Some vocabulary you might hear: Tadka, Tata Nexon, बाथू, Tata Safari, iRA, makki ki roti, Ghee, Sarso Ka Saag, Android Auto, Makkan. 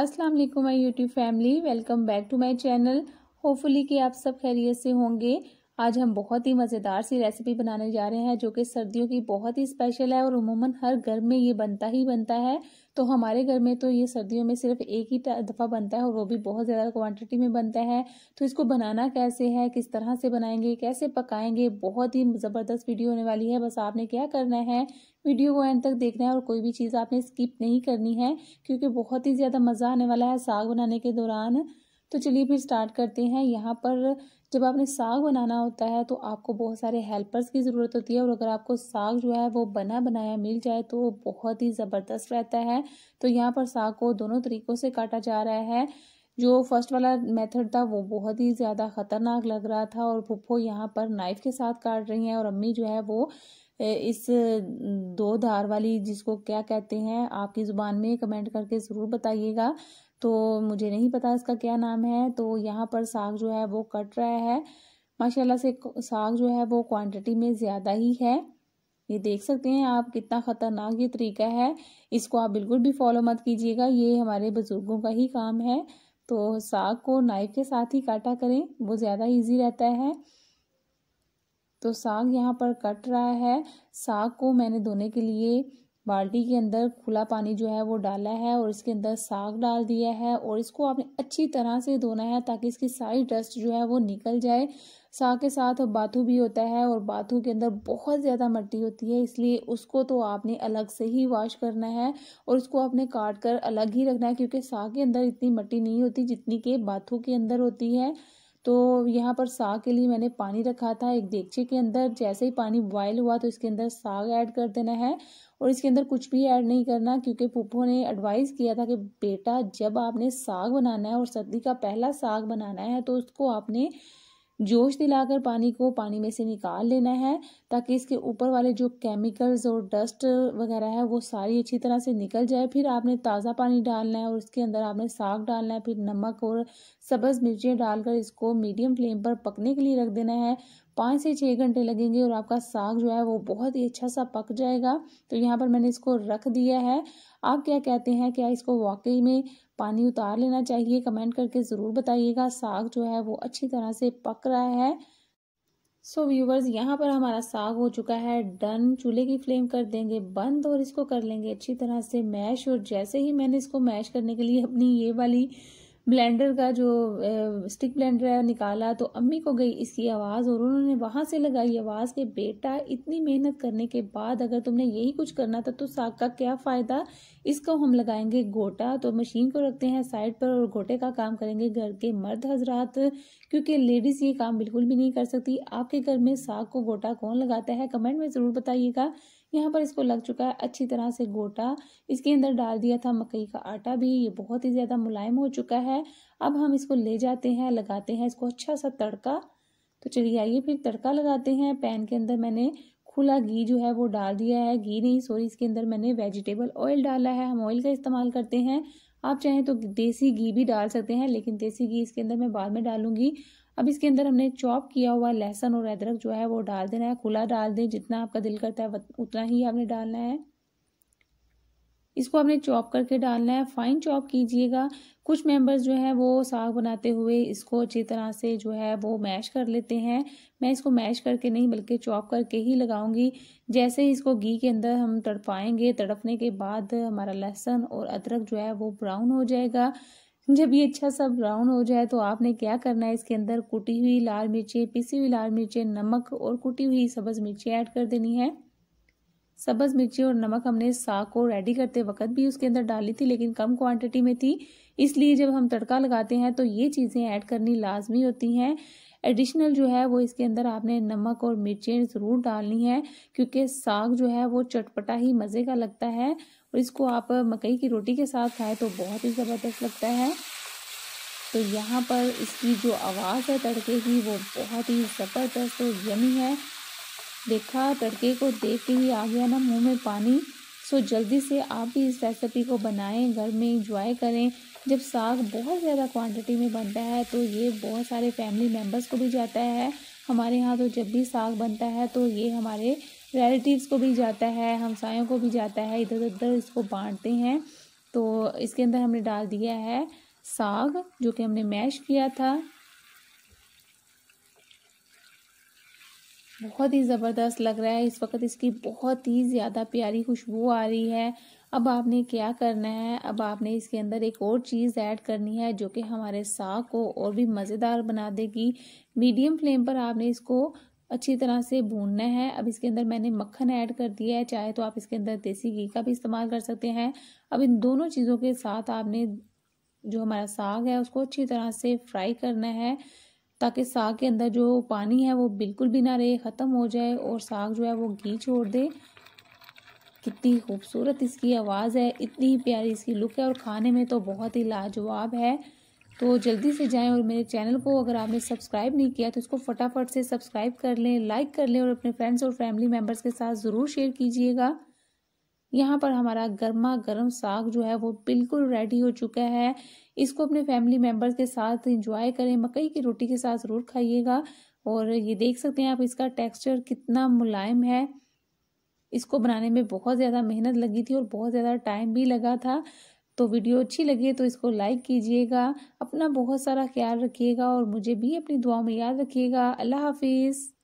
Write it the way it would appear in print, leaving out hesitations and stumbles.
अस्सलाम वालेकुम my YouTube family, welcome back to my channel. Hopefully कि आप सब खैरियत से होंगे। आज हम बहुत ही मज़ेदार सी रेसिपी बनाने जा रहे हैं जो कि सर्दियों की बहुत ही स्पेशल है और उमूमन हर घर में ये बनता ही बनता है। तो हमारे घर में तो ये सर्दियों में सिर्फ एक ही दफ़ा बनता है और वो भी बहुत ज़्यादा क्वांटिटी में बनता है। तो इसको बनाना कैसे है, किस तरह से बनाएंगे, कैसे पकाएंगे, बहुत ही ज़बरदस्त वीडियो होने वाली है। बस आपने क्या करना है, वीडियो को एंड तक देखना है और कोई भी चीज़ आपने स्किप नहीं करनी है क्योंकि बहुत ही ज़्यादा मज़ा आने वाला है साग बनाने के दौरान। तो चलिए फिर स्टार्ट करते हैं। यहाँ पर जब आपने साग बनाना होता है तो आपको बहुत सारे हेल्पर्स की ज़रूरत होती है और अगर आपको साग जो है वो बना बनाया मिल जाए तो वो बहुत ही ज़बरदस्त रहता है। तो यहाँ पर साग को दोनों तरीक़ों से काटा जा रहा है। जो फर्स्ट वाला मेथड था वो बहुत ही ज़्यादा ख़तरनाक लग रहा था और फुप्पो यहाँ पर नाइफ़ के साथ काट रही हैं और अम्मी जो है वो इस दो धार वाली, जिसको क्या कहते हैं आपकी ज़ुबान में, कमेंट करके ज़रूर बताइएगा। तो मुझे नहीं पता इसका क्या नाम है। तो यहाँ पर साग जो है वो कट रहा है। माशाल्लाह से साग जो है वो क्वांटिटी में ज़्यादा ही है। ये देख सकते हैं आप कितना ख़तरनाक ये तरीका है। इसको आप बिल्कुल भी फॉलो मत कीजिएगा, ये हमारे बुज़ुर्गों का ही काम है। तो साग को नाइफ़ के साथ ही काटा करें, वो ज़्यादा ईजी रहता है। तो साग यहाँ पर कट रहा है। साग को मैंने धोने के लिए बाल्टी के अंदर खुला पानी जो है वो डाला है और इसके अंदर साग डाल दिया है और इसको आपने अच्छी तरह से धोना है ताकि इसकी सारी डस्ट जो है वो निकल जाए। साग के साथ बाथू भी होता है और बाथू के अंदर बहुत ज़्यादा मिट्टी होती है, इसलिए उसको तो आपने अलग से ही वॉश करना है और उसको आपने काट कर अलग ही रखना है क्योंकि साग के अंदर इतनी मिट्टी नहीं होती जितनी के बाथू के अंदर होती है। तो यहाँ पर साग के लिए मैंने पानी रखा था एक देगचे के अंदर। जैसे ही पानी बॉयल हुआ तो इसके अंदर साग ऐड कर देना है और इसके अंदर कुछ भी ऐड नहीं करना क्योंकि फूफो ने एडवाइस किया था कि बेटा जब आपने साग बनाना है और सर्दी का पहला साग बनाना है तो उसको आपने जोश दिलाकर पानी को पानी में से निकाल लेना है ताकि इसके ऊपर वाले जो केमिकल्स और डस्ट वगैरह है वो सारी अच्छी तरह से निकल जाए। फिर आपने ताज़ा पानी डालना है और उसके अंदर आपने साग डालना है। फिर नमक और सब्ज़ मिर्चें डालकर इसको मीडियम फ्लेम पर पकने के लिए रख देना है। 5 से 6 घंटे लगेंगे और आपका साग जो है वो बहुत ही अच्छा सा पक जाएगा। तो यहाँ पर मैंने इसको रख दिया है। आप क्या कहते हैं, क्या इसको वाकई में पानी उतार लेना चाहिए? कमेंट करके ज़रूर बताइएगा। साग जो है वो अच्छी तरह से पक रहा है। सो व्यूवर्स, यहाँ पर हमारा साग हो चुका है डन। चूल्हे की फ्लेम कर देंगे बंद और इसको कर लेंगे अच्छी तरह से मैश। और जैसे ही मैंने इसको मैश करने के लिए अपनी ये वाली ब्लेंडर का जो स्टिक ब्लेंडर है निकाला तो अम्मी को गई इसकी आवाज़ और उन्होंने वहाँ से लगाई आवाज़ कि बेटा इतनी मेहनत करने के बाद अगर तुमने यही कुछ करना था तो साग का क्या फ़ायदा, इसको हम लगाएंगे गोटा। तो मशीन को रखते हैं साइड पर और गोटे का काम करेंगे घर के मर्द हजरात क्योंकि लेडीज़ ये काम बिल्कुल भी नहीं कर सकती। आपके घर में साग को गोटा कौन लगाता है, कमेंट में ज़रूर बताइएगा। यहाँ पर इसको लग चुका है अच्छी तरह से गोटा। इसके अंदर डाल दिया था मकई का आटा भी, ये बहुत ही ज़्यादा मुलायम हो चुका है। अब हम इसको ले जाते हैं, लगाते हैं इसको अच्छा सा तड़का। तो चलिए आइए फिर तड़का लगाते हैं। पैन के अंदर मैंने खुला घी जो है वो डाल दिया है, घी नहीं सॉरी, इसके अंदर मैंने वेजिटेबल ऑयल डाला है। हम ऑयल का इस्तेमाल करते हैं, आप चाहें तो देसी घी भी डाल सकते हैं लेकिन देसी घी इसके अंदर मैं बाद में डालूंगी। अब इसके अंदर हमने चॉप किया हुआ लहसुन और अदरक जो है वो डाल देना है। खुला डाल दें, जितना आपका दिल करता है उतना ही आपने डालना है। इसको आपने चॉप करके डालना है, फाइन चॉप कीजिएगा। कुछ मेंबर्स जो है वो साग बनाते हुए इसको अच्छी तरह से जो है वो मैश कर लेते हैं। मैं इसको मैश करके नहीं बल्कि चॉप करके ही लगाऊंगी। जैसे ही इसको घी के अंदर हम तड़पाएंगे, तड़पने के बाद हमारा लहसुन और अदरक जो है वो ब्राउन हो जाएगा। जब ये अच्छा सा ब्राउन हो जाए तो आपने क्या करना है, इसके अंदर कुटी हुई लाल मिर्चें, पिसी हुई लाल मिर्चें, नमक और कुटी हुई सब्ज़ मिर्चें ऐड कर देनी है। सब्ज़ मिर्ची और नमक हमने साग को रेडी करते वक्त भी उसके अंदर डाली थी लेकिन कम क्वांटिटी में थी, इसलिए जब हम तड़का लगाते हैं तो ये चीज़ें ऐड करनी लाजमी होती हैं। एडिशनल जो है वो इसके अंदर आपने नमक और मिर्चें ज़रूर डालनी है क्योंकि साग जो है वो चटपटा ही मज़े का लगता है और इसको आप मकई की रोटी के साथ खाएं तो बहुत ही ज़बरदस्त लगता है। तो यहाँ पर इसकी जो आवाज़ है तड़के की वो बहुत ही ज़बरदस्त और यमी है। देखा, तड़के को देख के ही आ गया ना मुंह में पानी। सो जल्दी से आप भी इस रेसिपी को बनाएं, घर में इंजॉय करें। जब साग बहुत ज़्यादा क्वांटिटी में बनता है तो ये बहुत सारे फैमिली मेम्बर्स को भी जाता है। हमारे यहाँ तो जब भी साग बनता है तो ये हमारे रिलेटिव्स को भी जाता है, हमसायों को भी जाता है, इधर उधर इसको बांटते हैं। तो इसके अंदर हमने डाल दिया है साग जो कि हमने मैश किया था। बहुत ही ज़बरदस्त लग रहा है इस वक्त, इसकी बहुत ही ज़्यादा प्यारी खुशबू आ रही है। अब आपने क्या करना है, अब आपने इसके अंदर एक और चीज़ ऐड करनी है जो कि हमारे साग को और भी मज़ेदार बना देगी। मीडियम फ्लेम पर आपने इसको अच्छी तरह से भूनना है। अब इसके अंदर मैंने मक्खन ऐड कर दिया है, चाहे तो आप इसके अंदर देसी घी का भी इस्तेमाल कर सकते हैं। अब इन दोनों चीज़ों के साथ आपने जो हमारा साग है उसको अच्छी तरह से फ्राई करना है ताकि साग के अंदर जो पानी है वो बिल्कुल भी ना रहे, ख़त्म हो जाए और साग जो है वो घी छोड़ दे। कितनी खूबसूरत इसकी आवाज़ है, इतनी ही प्यारी इसकी लुक है और खाने में तो बहुत ही लाजवाब है। तो जल्दी से जाएं और मेरे चैनल को अगर आपने सब्सक्राइब नहीं किया तो इसको फटाफट से सब्सक्राइब कर लें, लाइक कर लें और अपने फ्रेंड्स और फैमिली मेम्बर्स के साथ ज़रूर शेयर कीजिएगा। यहाँ पर हमारा गर्मा गर्म साग जो है वो बिल्कुल रेडी हो चुका है। इसको अपने फैमिली मेम्बर्स के साथ इंजॉय करें, मकई की रोटी के साथ ज़रूर खाइएगा। और ये देख सकते हैं आप, इसका टेक्सचर कितना मुलायम है। इसको बनाने में बहुत ज़्यादा मेहनत लगी थी और बहुत ज़्यादा टाइम भी लगा था। तो वीडियो अच्छी लगी तो इसको लाइक कीजिएगा। अपना बहुत सारा ख्याल रखिएगा और मुझे भी अपनी दुआ में याद रखिएगा। अल्लाह हाफिज़।